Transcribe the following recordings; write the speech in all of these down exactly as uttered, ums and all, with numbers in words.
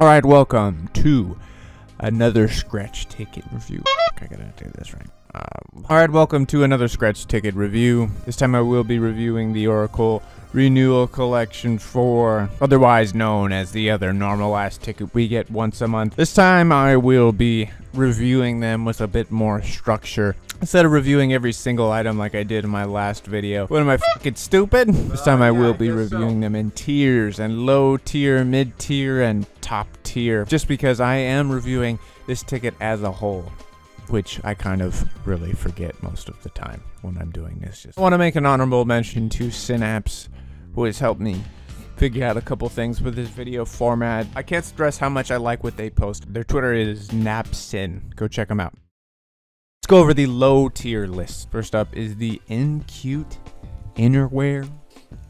Alright, welcome to another scratch ticket review. I gotta do this right. Um, Alright, welcome to another scratch ticket review. This time I will be reviewing the Oracle Renewal Collection four, otherwise known as the other normalized ticket we get once a month. This time I will be reviewing them with a bit more structure. Instead of reviewing every single item like I did in my last video. What am I fucking stupid? This time I will be reviewing them in tiers and low tier, mid tier, and top tier. Just because I am reviewing this ticket as a whole, which I kind of really forget most of the time when I'm doing this. Just I want to make an honorable mention to Synapse, who has helped me figure out a couple things with this video format. I can't stress how much I like what they post. Their Twitter is NapSyn. Go check them out. Let's go over the low tier list. First up is the N-Cute Innerwear.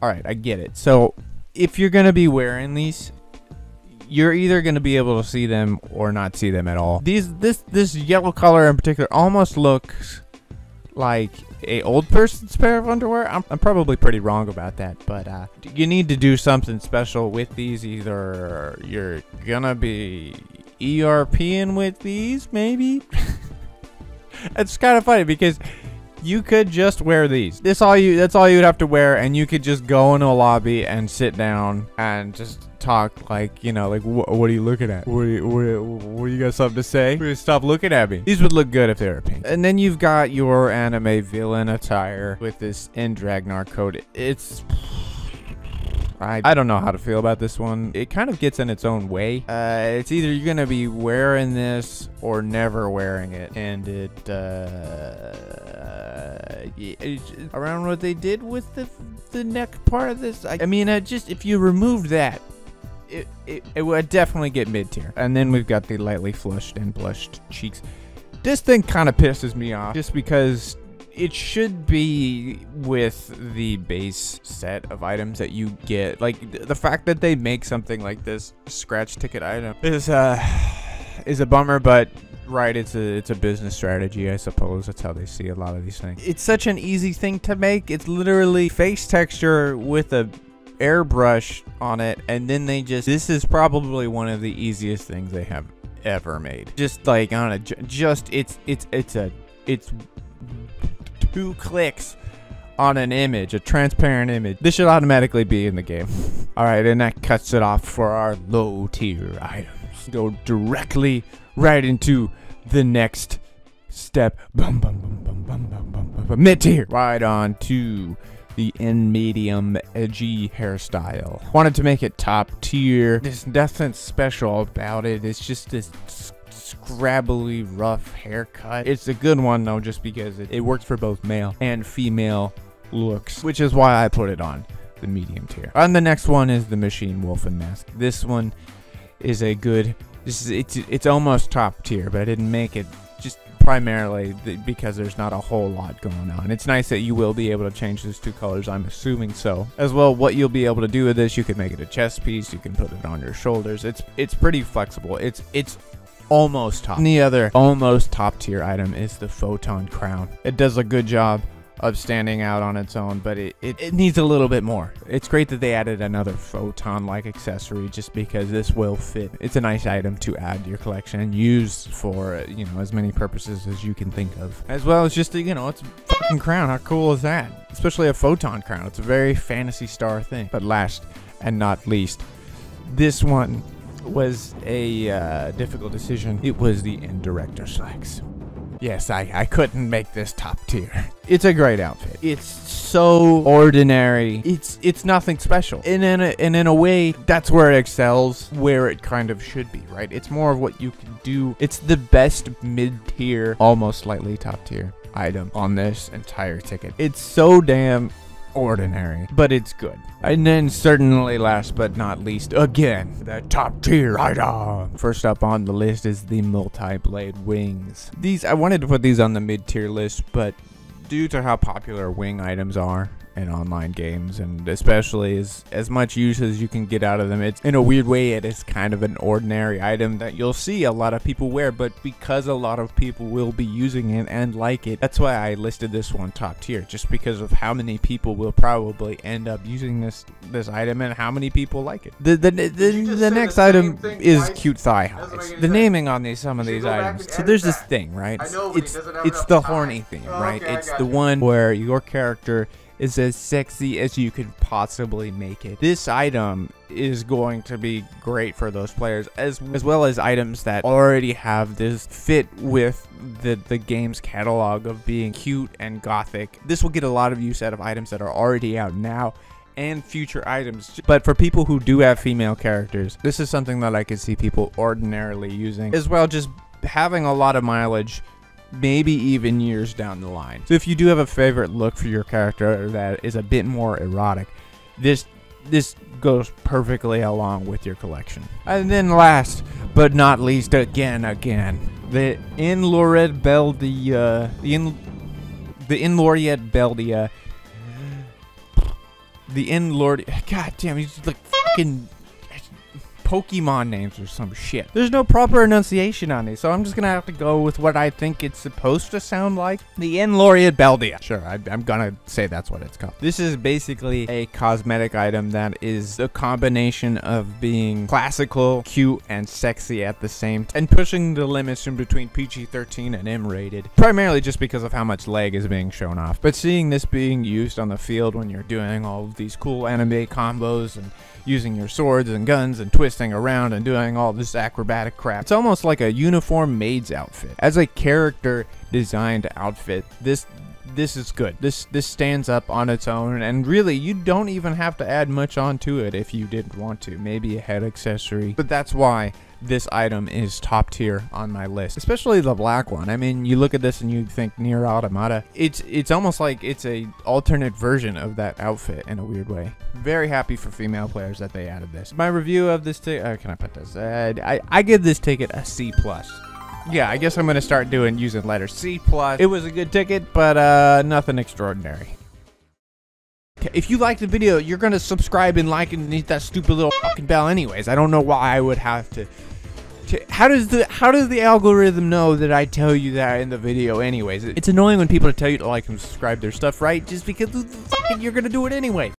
All right, I get it. So if you're gonna be wearing these, you're either gonna be able to see them or not see them at all. These, this, this yellow color in particular almost looks like a old person's pair of underwear. I'm, I'm probably pretty wrong about that, but uh, you need to do something special with these. Either you're gonna be E R Ping with these, maybe. It's kind of funny because you could just wear these. This all you that's all you'd have to wear, and you could just go into a lobby and sit down and just talk like, you know, like, wh what are you looking at? What, you, what, what you got something to say? Stop looking at me. These would look good if they were pink. And then you've got your anime villain attire with this N-Dragnar code. It's... I, I don't know how to feel about this one. It kind of gets in its own way. Uh, it's either you're gonna be wearing this or never wearing it. And it, uh, it's around what they did with the, the neck part of this. I, I mean, I just, if you removed that, it, it, it would definitely get mid-tier. And then we've got the lightly flushed and blushed cheeks. This thing kind of pisses me off just because it should be with the base set of items that you get. Like, th the fact that they make something like this scratch ticket item is uh is a bummer, but right, it's a it's a business strategy, I suppose. That's how they see a lot of these things. It's such an easy thing to make. It's literally face texture with a airbrush on it, and then they just, this is probably one of the easiest things they have ever made. Just like on a just it's it's it's a it's two clicks on an image, a transparent image. This should automatically be in the game. All right, and that cuts it off for our low tier items. Go directly right into the next step. Bum, bum, bum, bum, bum, bum, bum, bum, bum. Mid tier. Right on to the N-Medium Edgy hairstyle. Wanted to make it top tier. There's nothing special about it. It's just this scrabbly, rough haircut. It's a good one though, just because it, it works for both male and female looks, which is why I put it on the medium tier. And the next one is the machine Wulfen mask. This one is a good, this is, it's it's almost top tier, but I didn't make it just primarily th because there's not a whole lot going on. It's nice that you will be able to change those two colors, I'm assuming so. As well, what you'll be able to do with this, you can make it a chest piece, you can put it on your shoulders. It's it's pretty flexible. It's it's almost top. And the other almost top tier item is the Photon crown. It does a good job of standing out on its own, but it, it, it needs a little bit more. It's great that they added another Photon-like accessory just because this will fit. It's a nice item to add to your collection and use for, you know, as many purposes as you can think of. As well as just, you know, it's a fucking crown. How cool is that? Especially a Photon crown. It's a very Phantasy Star thing. But last and not least, this one was a uh, difficult decision. It was the N-Director Slacks. Yes, I, I couldn't make this top tier. It's a great outfit. It's so ordinary. It's it's nothing special. And in a, and in a way, that's where it excels, where it kind of should be, right? It's more of what you can do. It's the best mid-tier, almost slightly top tier item on this entire ticket. It's so damn ordinary, but it's good. And then certainly last but not least, again, the top tier item. First up on the list is the Multi-Blade wings. These, I wanted to put these on the mid tier list, but due to how popular wing items are, in online games, and especially as, as much use as you can get out of them. It's, in a weird way, it is kind of an ordinary item that you'll see a lot of people wear, but because a lot of people will be using it and like it, that's why I listed this one top tier, just because of how many people will probably end up using this this item and how many people like it. The the, the, the, the next the item is twice? Cute thigh highs. The naming on these some of these items. So there's this thing, right? I know, it's it's the horny thing, right? It's the one where your character is as sexy as you could possibly make it. This item is going to be great for those players, as as well as items that already have this fit with the the game's catalog of being cute and gothic. This will get a lot of use out of items that are already out now and future items. But for people who do have female characters, this is something that I could see people ordinarily using as well, just having a lot of mileage, maybe even years down the line. So if you do have a favorite look for your character that is a bit more erotic, this this goes perfectly along with your collection. And then last but not least, again again the N-Lorette Beldia, the N the N-Lorette Beldia, the N-Lorette, god damn, he's like fucking Pokemon names or some shit. There's no proper enunciation on these, so I'm just gonna have to go with what I think it's supposed to sound like. The N-Lorette Beldia. Sure, I, I'm gonna say that's what it's called. This is basically a cosmetic item that is a combination of being classical, cute, and sexy at the same time, and pushing the limits in between P G thirteen and M rated, primarily just because of how much leg is being shown off. But seeing this being used on the field when you're doing all of these cool anime combos and using your swords and guns and twisting around and doing all this acrobatic crap, it's almost like a uniform maid's outfit. As a character designed outfit, this this is good. This this stands up on its own, and really you don't even have to add much onto it if you didn't want to. Maybe a head accessory, but that's why this item is top tier on my list, especially the black one. I mean, you look at this and you think Nier Automata. It's it's almost like it's a alternate version of that outfit in a weird way. Very happy for female players that they added this. My review of this ticket, uh, can I put this? Uh, I, I give this ticket a C plus. Yeah, I guess I'm gonna start doing using letter C plus. It was a good ticket, but uh, nothing extraordinary. If you liked the video, you're gonna subscribe and like and hit that stupid little fucking bell anyways. I don't know why I would have to, to how does the how does the algorithm know that I tell you that in the video anyways? It's annoying when people tell you to like and subscribe their stuff, right? Just because fucking you're gonna do it anyway.